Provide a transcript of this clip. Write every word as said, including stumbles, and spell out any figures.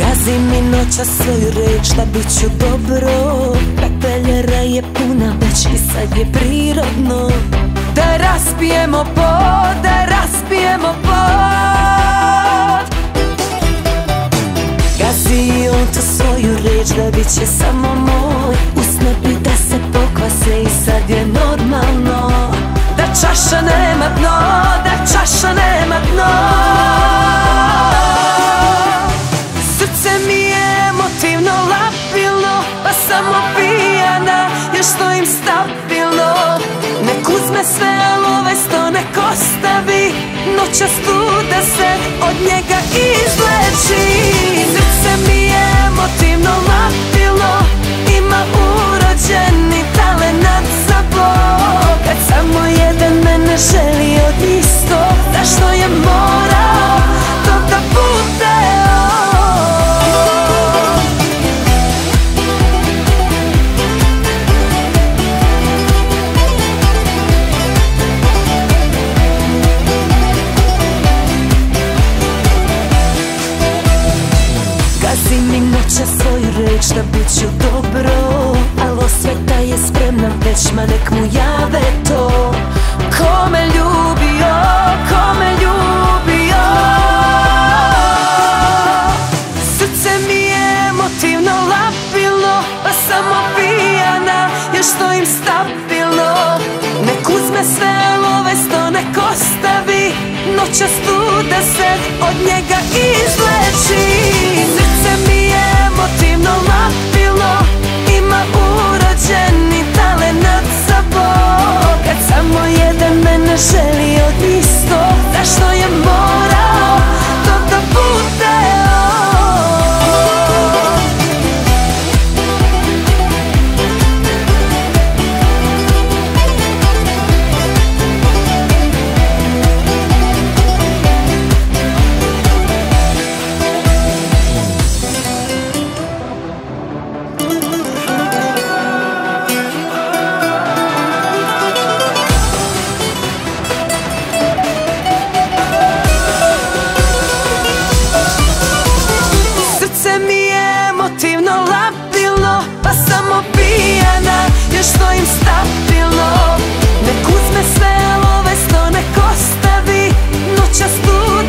Gazi mi noćas svoju reč da bit ću dobro. Pepeljara je puna već i sad je prirodno da raspijemo pod, da raspijemo pod. Gazi on tu svoju reč da bit će samo moj. Usne bi da se pokvase i sad je normalno da čaša nema dno, da čaša nema dno. Što im stabilno nek uzme sve, ali ovaj sto nek ostavi. Noćas tu da se od njega izleči. Srce mi je emotivno lapilo, ima urođeni talenat za bol. Kad samo jedan mene želi od njih sto, zašto je morao to da bude? Reč da bit ću dobro, al osveta je spremna već, ma nek mu jave to. Ko me ljubio, ko me ljubio. Srce mi je emotivno lapilo, pa samo pijana je što im stabilno. Nek uzme sve, al ovaj sto nek ostavi. Noćas tu da se od njega izleči. Srce mi je emotivno lapilo, ima urođeni talenat za bol. Kad samo jedan mene želi od njih sto, zašto je morao to da bude? Stabilno, nek uzme sve, al ovaj sto nek ostavi. Noćas tu